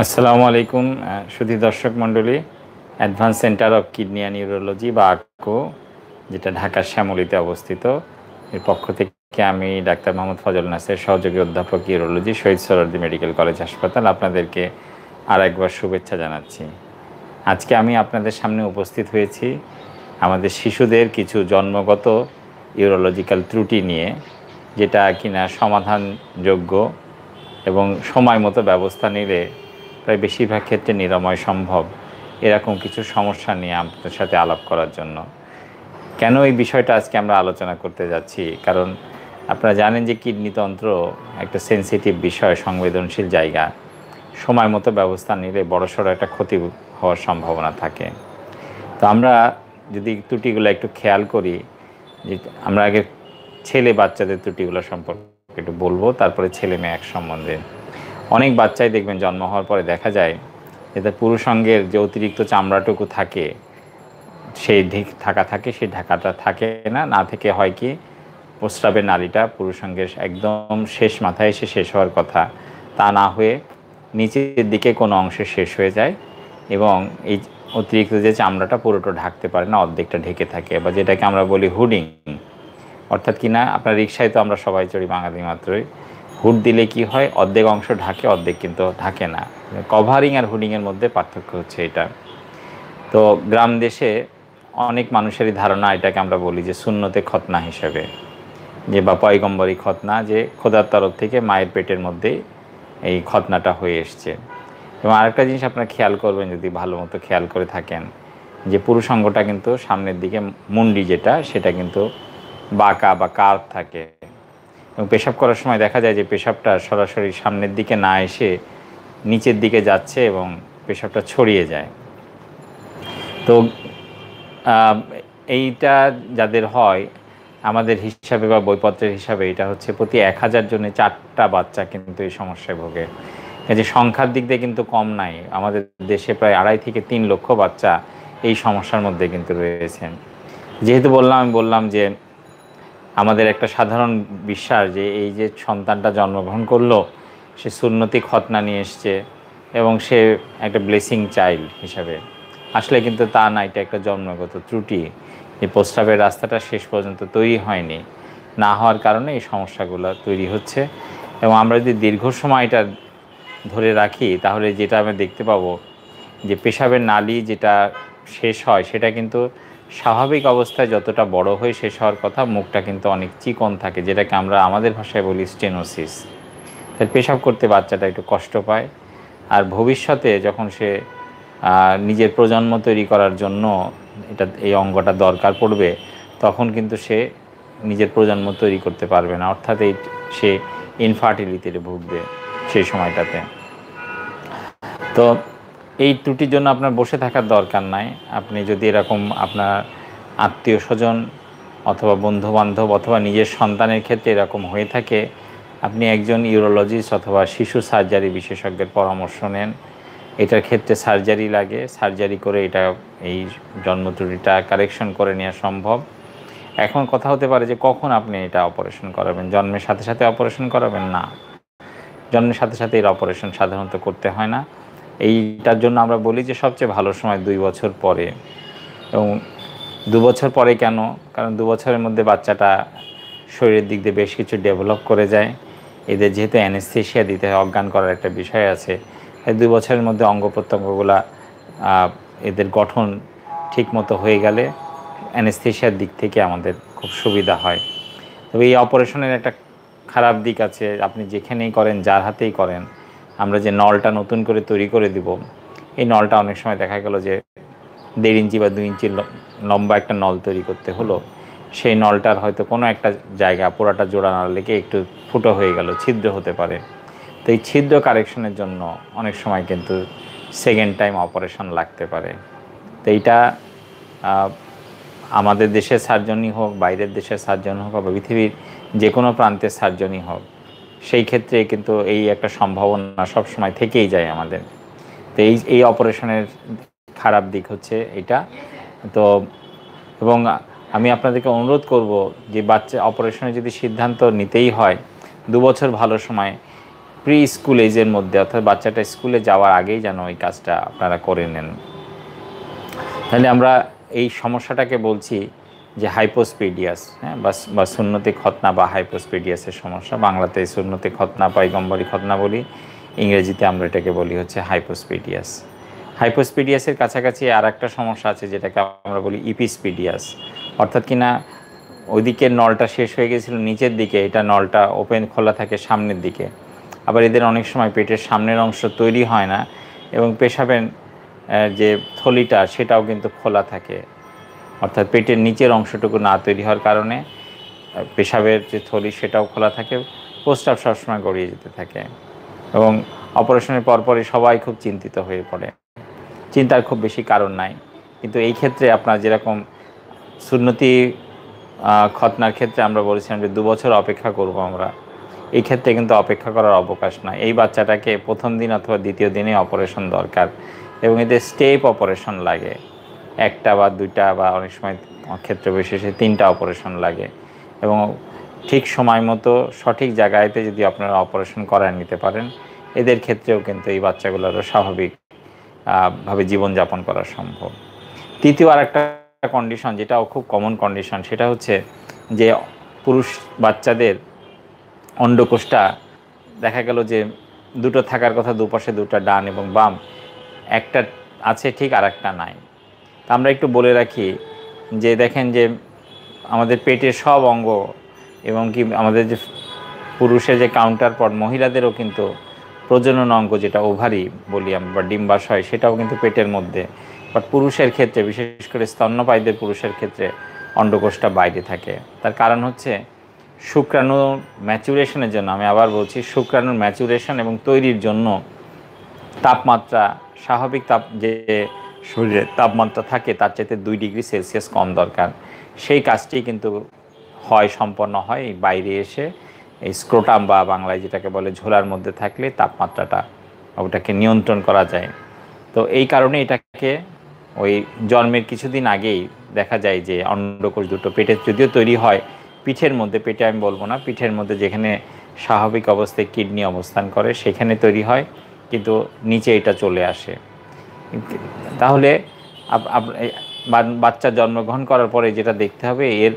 अस्सलामु आलैकुम सुधी दर्शक मंडली advance centre of kidney and urology आको जेटा ढाका श्यामलीते अवस्थित एर पक्ष थेके आमी डाक्तार मोहम्मद फजल नासेर सहयोगी अध्यापक urology Shaheed Suhrawardy medical college हासपाताल आपनादेरके आरेकबार शुभेच्छा जानाच्छि। आजके आमी आपनादेर सामने उपस्थित हयेछि आमादेर शिशुदेर किछु जन्मगत यूरोलॉजिकल त्रुटि निये जेटा किना समाधानयोग्य एबं समयमतो व्यवस्था निले प्राय बेशिरभाग क्षेत्रे निरामय सम्भव एरकम किछु समस्या निये आपनादेर साथे आलाप करार जन्य কেন এই বিষয়টা আজকে আমরা আলোচনা করতে যাচ্ছি। কারণ আপনারা জানেন যে কিডনিতন্ত্র একটা সেনসিটিভ বিষয়, সংবেদনশীল জায়গা। সময় মতো ব্যবস্থা নিলে বড়সড় একটা ক্ষতি হওয়ার সম্ভাবনা থাকে। তো আমরা যদি ত্রুটিগুলো একটু খেয়াল করি, যে আমরা আগে ছেলে বাচ্চাদের ত্রুটিগুলো সম্পর্কে একটু বলবো, তারপরে ছেলে মেয়ে এক সম্বন্ধে। অনেক বাচ্চাই দেখবেন জন্ম হওয়ার পরে দেখা যায় যে পুরুষাঙ্গের যে অতিরিক্ত চামড়াটুকু থাকে সেই সেই ঢাকাটা থাকে না। না থেকে হয় কি প্রস্রাবের নালীটা পুরুষাঙ্গের একদম শেষ মাথায় এসে শেষ হওয়ার কথা, তা না হয়ে নিচের দিকে কোনো অংশে শেষ হয়ে যায় এবং এই অতিরিক্ত যে চামড়াটা পুরোটা ঢাকতে পারে না, অর্ধেকটা ঢেকে থাকে, বা যেটাকে আমরা বলি হুডিং। অর্থাৎ কি না আপনার রিক্সায় তো আমরা সবাই চড়ি বাঙালি মাত্রই, হুড দিলে কি হয় অর্ধেক অংশ ঢাকে অর্ধেক কিন্তু ঢাকে না। কভারিং আর হুডিংয়ের মধ্যে পার্থক্য হচ্ছে এটা। তো গ্রাম দেশে অনেক মানুষেরই ধারণা, এটাকে আমরা বলি যে সুন্নতে খতনা হিসাবে, যে বা পয়গম্বরী খতনা, যে খোদার তরফ থেকে মায়ের পেটের মধ্যেই এই খতনাটা হয়ে এসছে। এবং আরেকটা জিনিস আপনারা খেয়াল করবেন, যদি ভালো মতো খেয়াল করে থাকেন, যে পুরুষাঙ্গটা কিন্তু সামনের দিকে মুন্ডি যেটা সেটা কিন্তু বাঁকা বা কার্ভ থাকে, এবং পেশাব করার সময় দেখা যায় যে পেশাবটা সরাসরি সামনের দিকে না এসে নিচের দিকে যাচ্ছে এবং পেশাবটা ছড়িয়ে যায়। তো এইটা যাদের হয়, আমাদের হিসাবে বা বইপত্রের হিসাবে এটা হচ্ছে প্রতি 1000 জনে 4টা বাচ্চা কিন্তু এই সমস্যায় ভোগে। যে সংখ্যার দিক দিয়ে কিন্তু কম নাই, আমাদের দেশে প্রায় 2.5 থেকে 3 লক্ষ বাচ্চা এই সমস্যার মধ্যে কিন্তু রয়েছেন। যেহেতু আমি বললাম যে আমাদের একটা সাধারণ বিশ্বাস যে এই যে সন্তানটা জন্মগ্রহণ করলো সে সুন্নতি খতনা নিয়ে এসছে এবং সে একটা ব্লেসিং চাইল্ড হিসাবে, আসলে কিন্তু তা না। এটা একটা জন্মগত ত্রুটি, এই প্রস্রাবের রাস্তাটা শেষ পর্যন্ত তৈরি হয়নি, না হওয়ার কারণে এই সমস্যাগুলো তৈরি হচ্ছে। এবং আমরা যদি দীর্ঘ সময় এটা ধরে রাখি তাহলে যেটা আমরা দেখতে পাবো যে পেশাবের নালী যেটা শেষ হয় সেটা কিন্তু স্বাভাবিক অবস্থায় যতটা বড় হয়ে শেষ হওয়ার কথা, মুখটা কিন্তু অনেক চিকন থাকে, যেটাকে আমরা আমাদের ভাষায় বলি স্টেনোসিস। তাই পেশাব করতে বাচ্চাটা একটু কষ্ট পায়। আর ভবিষ্যতে যখন সে নিজের প্রজন্ম তৈরি করার জন্য এটা এই অঙ্গটা দরকার পড়বে, তখন কিন্তু সে নিজের প্রজন্ম তৈরি করতে পারবে না, অর্থাৎ এই সে ইনফার্টিলিটিতে ভুগবে সেই সময়টাতে। তো এই ত্রুটির জন্য আপনার বসে থাকার দরকার নাই। আপনি যদি এরকম আপনার আত্মীয় স্বজন অথবা বন্ধুবান্ধব অথবা নিজের সন্তানের ক্ষেত্রে এরকম হয়ে থাকে, আপনি একজন ইউরোলজিস্ট অথবা শিশু সার্জারি বিশেষজ্ঞের পরামর্শ নেন। এটার ক্ষেত্রে সার্জারি লাগে, সার্জারি করে এটা এই জন্ম ত্রুটিটা কারেকশন করে নেওয়া সম্ভব। এখন কথা হতে পারে যে কখন আপনি এটা অপারেশন করাবেন। জন্মের সাথে সাথে অপারেশন করাবেন না, জন্মের সাথে সাথে এর অপারেশন সাধারণত করতে হয় না। এইটার জন্য আমরা বলি যে সবচেয়ে ভালো সময় 2 বছর পরে। এবং 2 বছর পরে কেন? কারণ 2 বছরের মধ্যে বাচ্চাটা শরীরের দিক দিয়ে বেশ কিছু ডেভেলপ করে যায়। এদের যেহেতু অ্যানেস্থেশিয়া দিতে হয়, অজ্ঞান করার একটা বিষয় আছে, এই 2 বছরের মধ্যে অঙ্গ প্রত্যঙ্গগুলা এদের গঠন ঠিকমতো হয়ে গেলে অ্যানেস্থেশিয়ার দিক থেকে আমাদের খুব সুবিধা হয়। তবে এই অপারেশনের একটা খারাপ দিক আছে, আপনি যেখানেই করেন, যার হাতেই করেন, আমরা যে নলটা নতুন করে তৈরি করে দিব, এই নলটা অনেক সময় দেখা গেল যে 1.5 ইঞ্চি বা 2 ইঞ্চি লম্বা একটা নল তৈরি করতে হলো, সেই নলটার হয়তো কোনো একটা জায়গা পুরাটা জোড়া না লেগে একটু ফুটো হয়ে গেল, ছিদ্র হতে পারে। তো এই ছিদ্র কারেকশনের জন্য অনেক সময় কিন্তু সেকেন্ড টাইম অপারেশন লাগতে পারে। তো এইটা আমাদের দেশের সার্জনই হোক, বাইরের দেশের সার্জন হোক, বা পৃথিবীর যে কোনো প্রান্তের সার্জনই হোক, সেই ক্ষেত্রে কিন্তু এই একটা সম্ভাবনা সবসময় থেকেই যায় আমাদের। তো এই অপারেশনের খারাপ দিক হচ্ছে এটা। তো এবং আমি আপনাদেরকে অনুরোধ করব যে বাচ্চা অপারেশনের যদি সিদ্ধান্ত নিতেই হয়, 2 বছর ভালো সময় প্রি স্কুল এজের মধ্যে অর্থাৎ বাচ্চাটা স্কুলে যাওয়ার আগেই যেন এই কাজটা আপনারা করে নেন। তাহলে আমরা এই সমস্যাটাকে বলছি যে হাইপোস্পিডিয়াস, হ্যাঁ, বা সুন্নতি খতনা বা হাইপোস্পিডিয়াসের সমস্যা। বাংলাতে সুন্নতি খতনা পয়গম্বরী খতনা বলি, ইংরেজিতে আমরা এটাকে বলি হচ্ছে হাইপোস্পিডিয়াস। হাইপোস্পিডিয়াসের কাছাকাছি আর একটা সমস্যা আছে যেটাকে আমরা বলি ইপিস্পিডিয়াস, অর্থাৎ কিনা ওইদিকে নলটা শেষ হয়ে গেছিলো নিচের দিকে, এটা নলটা ওপেন খোলা থাকে সামনের দিকে। আবার এদের অনেক সময় পেটের সামনের অংশ তৈরি হয় না এবং পেশাবের যে থলিটা সেটাও কিন্তু খোলা থাকে, অর্থাৎ পেটের নিচের অংশটুকু না তৈরি হওয়ার কারণে পেশাবের যে থলি সেটাও খোলা থাকে, প্রস্রাব সবসময় গড়িয়ে যেতে থাকে। এবং অপারেশনের পরপরই সবাই খুব চিন্তিত হয়ে পড়ে, চিন্তার খুব বেশি কারণ নাই, কিন্তু এই ক্ষেত্রে আপনার যেরকম সুন্নতি খতনার ক্ষেত্রে আমরা বলেছিলাম যে 2 বছর অপেক্ষা করব আমরা, এই ক্ষেত্রে কিন্তু অপেক্ষা করার অবকাশ নয়। এই বাচ্চাটাকে প্রথম দিন অথবা দ্বিতীয় দিনে অপারেশন দরকার এবং এতে স্টেপ অপারেশন লাগে, 1টা বা 2টা বা অনেক সময় ক্ষেত্র বিশেষে 3টা অপারেশন লাগে। এবং ঠিক সময় মতো সঠিক জায়গায়তে যদি আপনারা অপারেশন করায় নিতে পারেন, এদের ক্ষেত্রেও কিন্তু এই বাচ্চাগুলোরও স্বাভাবিকভাবে জীবনযাপন করা সম্ভব। তৃতীয় আর একটা কন্ডিশন যেটাও খুব কমন কন্ডিশন, সেটা হচ্ছে যে পুরুষ বাচ্চাদের অন্ডকোষটা দেখা গেল যে 2টো থাকার কথা, দুপাশে 2টা ডান এবং বাম, একটা আছে ঠিক আর একটা নাই। তা আমরা একটু বলে রাখি যে দেখেন যে আমাদের পেটের সব অঙ্গ এবং কি আমাদের যে পুরুষের যে কাউন্টার পার্ট মহিলাদেরও কিন্তু প্রজনন অঙ্গ যেটা ওভারি বলি আমরা বা ডিম্বাশয় সেটাও কিন্তু পেটের মধ্যে, বাট পুরুষের ক্ষেত্রে বিশেষ করে স্তন্যপায়ীদের পুরুষের ক্ষেত্রে অন্ডকোষটা বাইরে থাকে। তার কারণ হচ্ছে শুক্রাণু ম্যাচুরেশনের জন্য, আমি আবার বলছি শুক্রাণুর ম্যাচুরেশন এবং তৈরির জন্য তাপমাত্রা স্বাভাবিক তাপ যে শরীরে তাপমাত্রা থাকে তার চাইতে 2°C কম দরকার। সেই কাজটি কিন্তু হয় সম্পন্ন হয় বাইরে এসে এই স্ক্রোটাম বা বাংলায় যেটাকে বলে ঝোলার মধ্যে থাকলে তাপমাত্রাটা ওটাকে নিয়ন্ত্রণ করা যায়। তো এই কারণে এটাকে ওই জন্মের কিছুদিন আগেই দেখা যায় যে অন্ডকোষ দুটো পেটে যদিও তৈরি হয় পিঠের মধ্যে, পেটে আমি বলবো না, পিঠের মধ্যে যেখানে স্বাভাবিক অবস্থায় কিডনি অবস্থান করে সেখানে তৈরি হয়, কিন্তু নিচে এটা চলে আসে। তাহলে বাচ্চা জন্মগ্রহণ করার পরে যেটা দেখতে হবে এর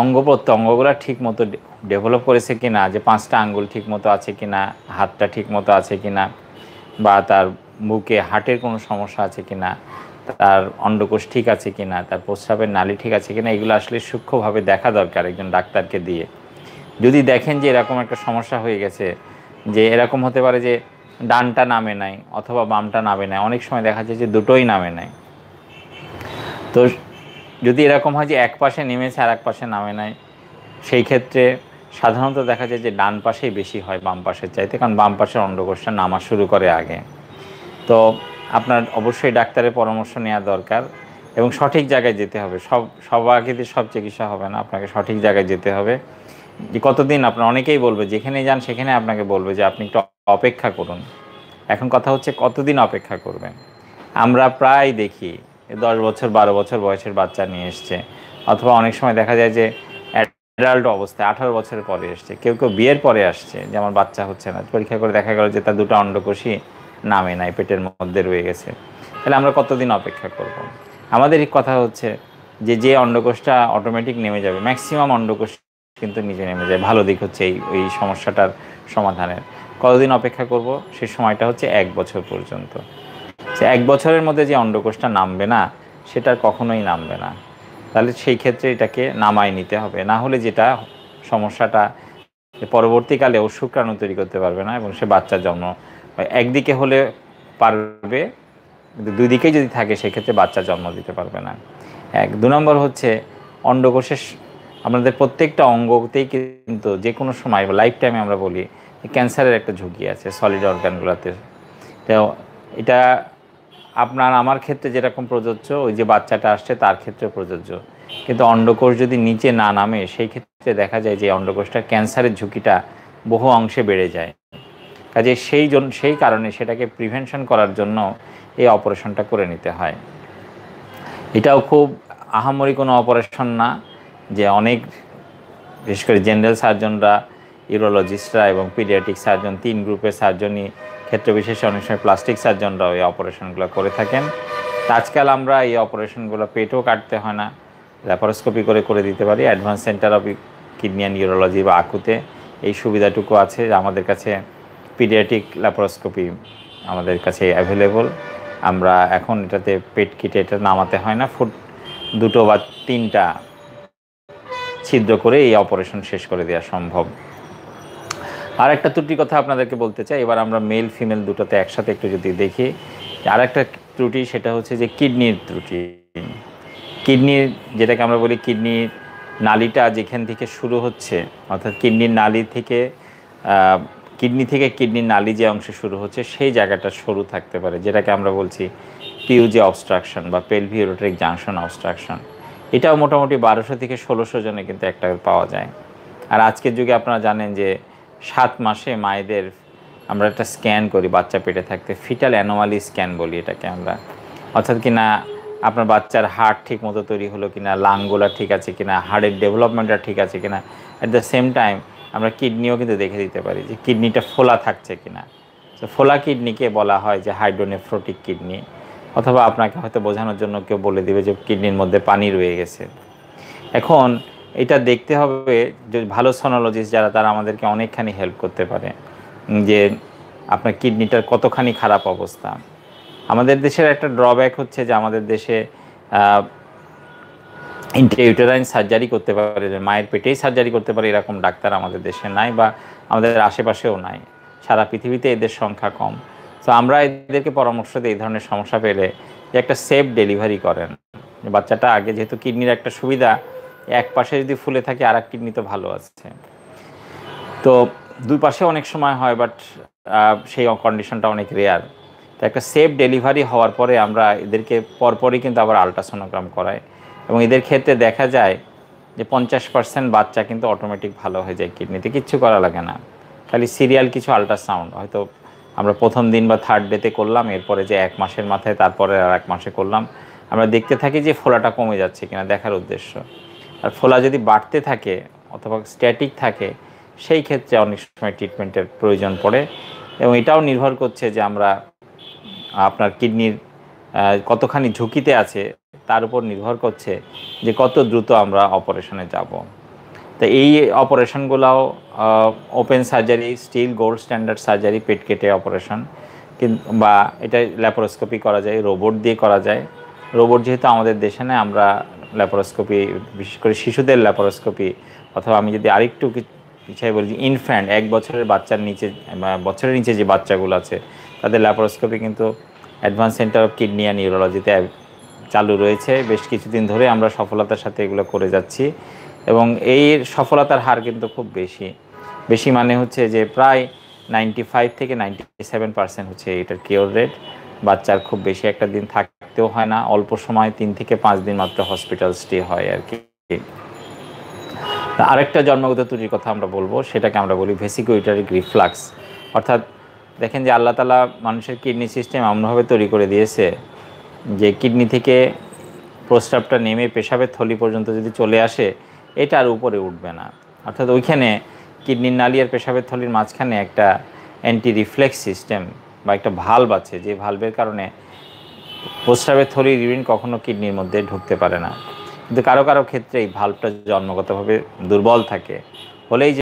অঙ্গ প্রত্যঙ্গগুলো ঠিক মতো ডেভেলপ করেছে কি না, যে 5টা আঙ্গুল ঠিক মতো আছে কি না, হাতটা ঠিক মতো আছে কি না, বা তার বুকে হার্টের কোনো সমস্যা আছে কি না, তার অন্ডকোষ ঠিক আছে কি না, তার প্রস্রাবের নালী ঠিক আছে কি না, এগুলো আসলে সূক্ষ্মভাবে দেখা দরকার একজন ডাক্তারকে দিয়ে। যদি দেখেন যে এরকম একটা সমস্যা হয়ে গেছে, যে এরকম হতে পারে যে ডানটা নামে নাই অথবা বামটা নামে নাই, অনেক সময় দেখা যায় যে দুটোই নামে নাই। তো যদি এরকম হয় যে এক পাশে নেমেছে আর এক পাশে নামে নাই, সেই ক্ষেত্রে সাধারণত দেখা যায় যে ডান পাশেই বেশি হয় বাম পাশের চাইতে, কারণ বাম পাশের অন্ডকোষটা নামা শুরু করে আগে। তো আপনার অবশ্যই ডাক্তারের পরামর্শ নেওয়া দরকার এবং সঠিক জায়গায় যেতে হবে। সবাইকে সব চিকিৎসা হবে না, আপনাকে সঠিক জায়গায় যেতে হবে। যে কতদিন আপনার অনেকেই বলবে যেখানে যান সেখানে আপনাকে বলবে যে আপনি একটু অপেক্ষা করুন। এখন কথা হচ্ছে কতদিন অপেক্ষা করবেন। আমরা প্রায় দেখি 10 বছর 12 বছর বয়সের বাচ্চা নিয়ে এসছে, অথবা অনেক সময় দেখা যায় যে অ্যাডাল্ট অবস্থায় 18 বছরের পরে এসছে, কেউ কেউ বিয়ের পরে আসছে যে আমার বাচ্চা হচ্ছে না, পরীক্ষা করে দেখা গেল যে তার 2টা অন্ডকোষই নামে নাই, পেটের মধ্যে রয়ে গেছে। তাহলে আমরা কতদিন অপেক্ষা করব? আমাদের কথা হচ্ছে যে যে অন্ডকোষটা অটোমেটিক নেমে যাবে, ম্যাক্সিমাম অন্ডকোষ কিন্তু নিজে নেমে যায়, ভালো দিক হচ্ছে এই সমস্যাটার সমাধানের। কতদিন অপেক্ষা করব? সেই সময়টা হচ্ছে 1 বছর পর্যন্ত। 1 বছরের মধ্যে যে অন্ডকোষটা নামবে না সেটা কখনোই নামবে না, তাহলে সেই ক্ষেত্রে এটাকে নামাই নিতে হবে। না হলে যেটা সমস্যাটা পরবর্তীকালে ও শুক্রাণু তৈরি করতে পারবে না এবং সে বাচ্চার জন্ম একদিকে হলে পারবে, কিন্তু 2 দিকেই যদি থাকে সেক্ষেত্রে বাচ্চা জন্ম দিতে পারবে না। 2 নম্বর হচ্ছে অন্ডকোষের আমাদের প্রত্যেকটা অঙ্গতেই কিন্তু যে কোনো সময় লাইফ টাইমে আমরা বলি ক্যান্সারের একটা ঝুঁকি আছে সলিড অর্গানগুলোতে। তো এটা আপনার আমার ক্ষেত্রে যেরকম প্রযোজ্য, ওই যে বাচ্চাটা আসছে তার ক্ষেত্রে প্রযোজ্য। কিন্তু অন্ডকোষ যদি নিচে না নামে সেই ক্ষেত্রে দেখা যায় যে অন্ডকোষটা ক্যান্সারের ঝুঁকিটা বহু অংশে বেড়ে যায়। কাজে সেই কারণে সেটাকে প্রিভেনশন করার জন্য এই অপারেশনটা করে নিতে হয়। এটাও খুব আহামরি কোনো অপারেশন না, যে অনেক বিশেষ করে জেনারেল সার্জনরা ইউরোলজিস্টরা এবং পিডিয়াট্রিক সার্জন তিন গ্রুপের সার্জনই ক্ষেত্রবিশেষে অনেক সময় প্লাস্টিক সার্জনরাও এই অপারেশনগুলো করে থাকেন। আজকাল আমরা এই অপারেশনগুলো পেটও কাটতে হয় না, ল্যাপারোস্কোপি করে দিতে পারি। Advance centre of kidney and urology বা আকুতে এই সুবিধাটুকু আছে। আমাদের কাছে পিডিয়াট্রিক ল্যাপারোস্কোপি আমাদের কাছে অ্যাভেলেবল। আমরা এখন এটাতে পেট কেটে এটা নামাতে হয় না, ফুট দুটো বা তিনটা ছিদ্র করে এই অপারেশন শেষ করে দেওয়া সম্ভব। আর একটা ত্রুটি কথা আপনাদেরকে বলতে চাই, এবার আমরা মেল ফিমেল দুটোতে একসাথে একটু যদি দেখি, আর একটা ত্রুটি সেটা হচ্ছে যে কিডনির ত্রুটি। কিডনির যেটাকে আমরা বলি কিডনির নালিটা যেখান থেকে শুরু হচ্ছে, অর্থাৎ কিডনির নালি থেকে কিডনির নালি যে অংশে শুরু হচ্ছে সেই জায়গাটা সরু থাকতে পারে, যেটাকে আমরা বলছি পিউজি অবস্ট্রাকশন বা পেলভি ইউরোট্রিক জাংশন অবস্ট্রাকশন। এটাও মোটামুটি 1200 থেকে 1600 জনে কিন্তু একটা পাওয়া যায়। আর আজকের যুগে আপনারা জানেন যে 7 মাসে মায়েদের আমরা একটা স্ক্যান করি বাচ্চা পেটে থাকতে, ফিটাল অ্যানোমালি স্ক্যান বলি এটাকে আমরা, অর্থাৎ কিনা আপনার বাচ্চার হাড় ঠিক মতো তৈরি হলো কিনা, লাংগুলা ঠিক আছে কিনা, হাড়ের ডেভেলপমেন্টটা ঠিক আছে কিনা। অ্যাট দ্য সেম টাইম আমরা কিডনিও কিন্তু দেখে দিতে পারি যে কিডনিটা ফোলা থাকছে কিনা। তো ফোলা কিডনিকে বলা হয় যে হাইড্রোনেফ্রোটিক কিডনি, অথবা আপনাকে হয়তো বোঝানোর জন্য কেউ বলে দেবে যে কিডনির মধ্যে পানি রয়ে গেছে। এখন এটা দেখতে হবে যে ভালো সোনোলজিস্ট যারা, তারা আমাদেরকে অনেকখানি হেল্প করতে পারে যে আপনার কিডনিটার কতখানি খারাপ অবস্থা। আমাদের দেশের একটা ড্রব্যাক হচ্ছে যে আমাদের দেশে ইন্ট্রাউটেরাইন সার্জারি করতে পারে, মায়ের পেটেই সার্জারি করতে পারে এরকম ডাক্তার আমাদের দেশে নাই বা আমাদের আশেপাশেও নাই, সারা পৃথিবীতে এদের সংখ্যা কম। তো আমরা এদেরকে পরামর্শ দিই এই ধরনের সমস্যা পেলে যে একটা সেফ ডেলিভারি করেন, বাচ্চাটা আগে, যেহেতু কিডনির একটা সুবিধা এক পাশে যদি ফুলে থাকে আর এক কিডনি তো ভালো আছে, তো দুই পাশে অনেক সময় হয়, বাট সেই কন্ডিশনটা অনেক রেয়ার। তো একটা সেফ ডেলিভারি হওয়ার পরে আমরা এদেরকে পরপরই কিন্তু আবার আলট্রাসোনোগ্রাম করাই, এবং এদের ক্ষেত্রে দেখা যায় যে 50% বাচ্চা কিন্তু অটোমেটিক ভালো হয়ে যায়, কিডনিতে কিচ্ছু করা লাগে না, খালি সিরিয়াল কিছু আলট্রাসাউন্ড হয়তো আমরা প্রথম দিন বা থার্ড ডেতে করলাম, এরপরে যে 1 মাসের মাথায়, তারপরে আর 1 মাসে করলাম, আমরা দেখতে থাকি যে ফোলাটা কমে যাচ্ছে কিনা দেখার উদ্দেশ্য। আর ফোলা যদি বাড়তে থাকে অথবা স্ট্যাটিক থাকে সেই ক্ষেত্রে অনেক সময় ট্রিটমেন্টের প্রয়োজন পড়ে, এবং এটাও নির্ভর করছে যে আমরা আপনার কিডনির কতখানি ঝুঁকিতে আছে তার উপর নির্ভর করছে যে কত দ্রুত আমরা অপারেশনে যাব। তো এই অপারেশনগুলোও open surgery, still gold standard surgery, পেট কেটে অপারেশন, কিন্তু বা এটা ল্যাপারোস্কোপি করা যায়, রোবট দিয়ে করা যায়। রোবট যেহেতু আমাদের দেশে না, আমরা ল্যাপারোস্কোপি বিশেষ করে শিশুদের ল্যাপারোস্কোপি, অথবা আমি যদি আরেকটু বিষয় বলি ইনফ্যান্ট 1 বছরের বাচ্চার নিচে, বছরের নিচে যে বাচ্চাগুলো আছে তাদের ল্যাপারোস্কোপি কিন্তু advance centre of kidney and ইউরোলজিতে চালু রয়েছে। বেশ কিছুদিন ধরে আমরা সফলতার সাথে এগুলো করে যাচ্ছি, এবং এই সফলতার হার কিন্তু খুব বেশি বেশি মানে হচ্ছে যে প্রায় 95 থেকে 97% হচ্ছে এটার কিওর রেট। বাচ্চার খুব বেশি একটা দিন থাকতেও হয় না, অল্প সময় 3 থেকে 5 দিন মাত্র হসপিটাল স্টে হয় আর কি। আরেকটা জন্মগত ত্রুটির কথা আমরা বলবো, সেটাকে আমরা বলি ভেসিকুইটারি রিফ্লাক্স, অর্থাৎ দেখেন যে আল্লাহ তাআলা মানুষের কিডনি সিস্টেম এমনভাবে তৈরি করে দিয়েছে যে কিডনি থেকে প্রস্রাবটা নেমে পেশাবের থলি পর্যন্ত যদি চলে আসে এটা আর উপরে উঠবে না, অর্থাৎ ওইখানে কিডনির নালী আর পেশাবের থলির মাঝখানে একটা অ্যান্টি রিফ্লেক্স সিস্টেম বা একটা ভালভ আছে, যে ভালভের কারণে প্রস্রাবের থলি ইউরিন কখনো কিডনির মধ্যে ঢুকতে পারে না। কিন্তু কারো ক্ষেত্রে এই ভালভটা জন্মগতভাবে দুর্বল থাকে, হলেই